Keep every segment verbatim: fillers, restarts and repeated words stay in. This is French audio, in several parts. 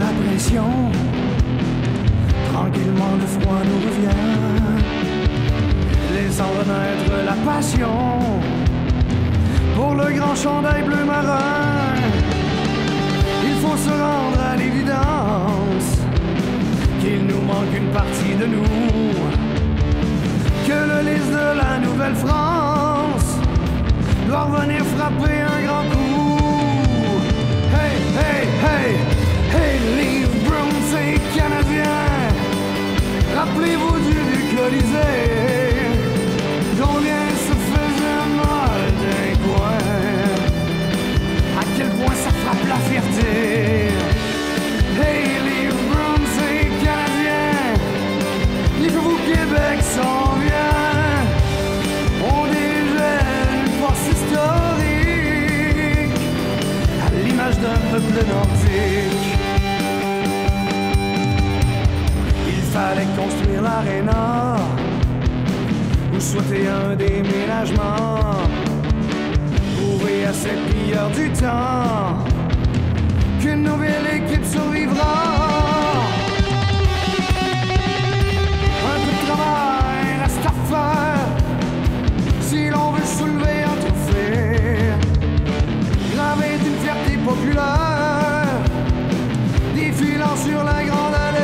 la pression. Tranquillement le froid nous revient, laissant renaître la passion pour le grand chandail bleu marin. Il faut se rendre à l'évidence qu'il nous manque une partie de nous, que le lys de la Nouvelle-France doit revenir frapper un grand coup. Hey, hey, hey, hey, leave Broome, c'est canadien. Rappelez-vous du Duc Colisée, combien se faisait mal d'un coin, à quel point ça frappe la fierté. Hey, leave Broome, c'est canadien. Livrez-vous, Québec s'en vient. On dégèle une force historique à l'image d'un peuple nordique. Fallait construire l'aréna ou souhaiter un déménagement, prouver à ces pilleurs du temps qu'une nouvelle équipe survivra. Un peu de travail reste à faire si l'on veut soulever un trophée, gravé d'une fierté populaire, défilant sur la grande allée.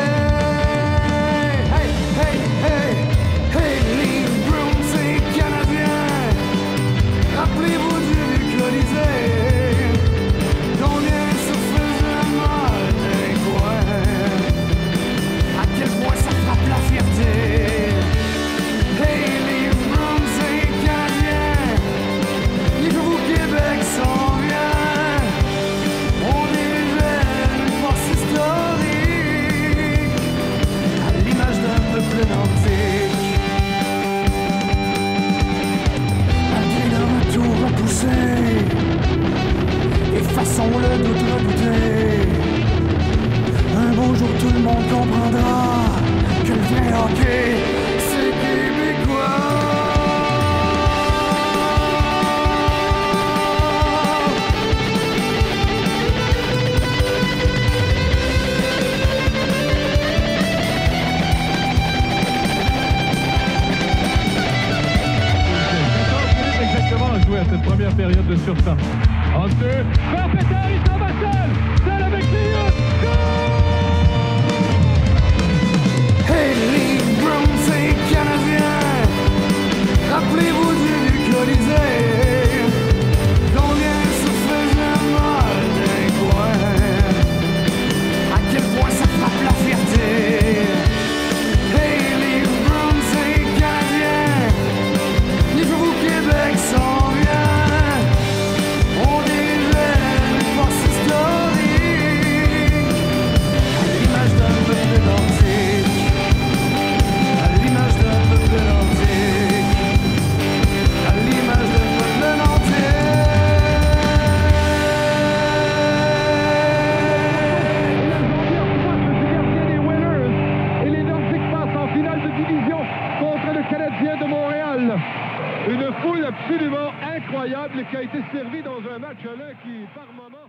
Sans le doute redouté, un beau jour tout le monde comprendra que le vrai hockey, c'est québécois. Exactement à jouer à cette première période de surtemps. En deux, par Pétard, il s'en va seul, seul avec Léon, go! Hey, leave Broome, c'est canadien, rappelez-vous du Colisée, combien se faisait mal des coins, à quel point ça frappe la fierté. Hey, leave Broome, c'est canadien, livrez-vous Québec sans. Une foule absolument incroyable qui a été servie dans un match là qui, par moments...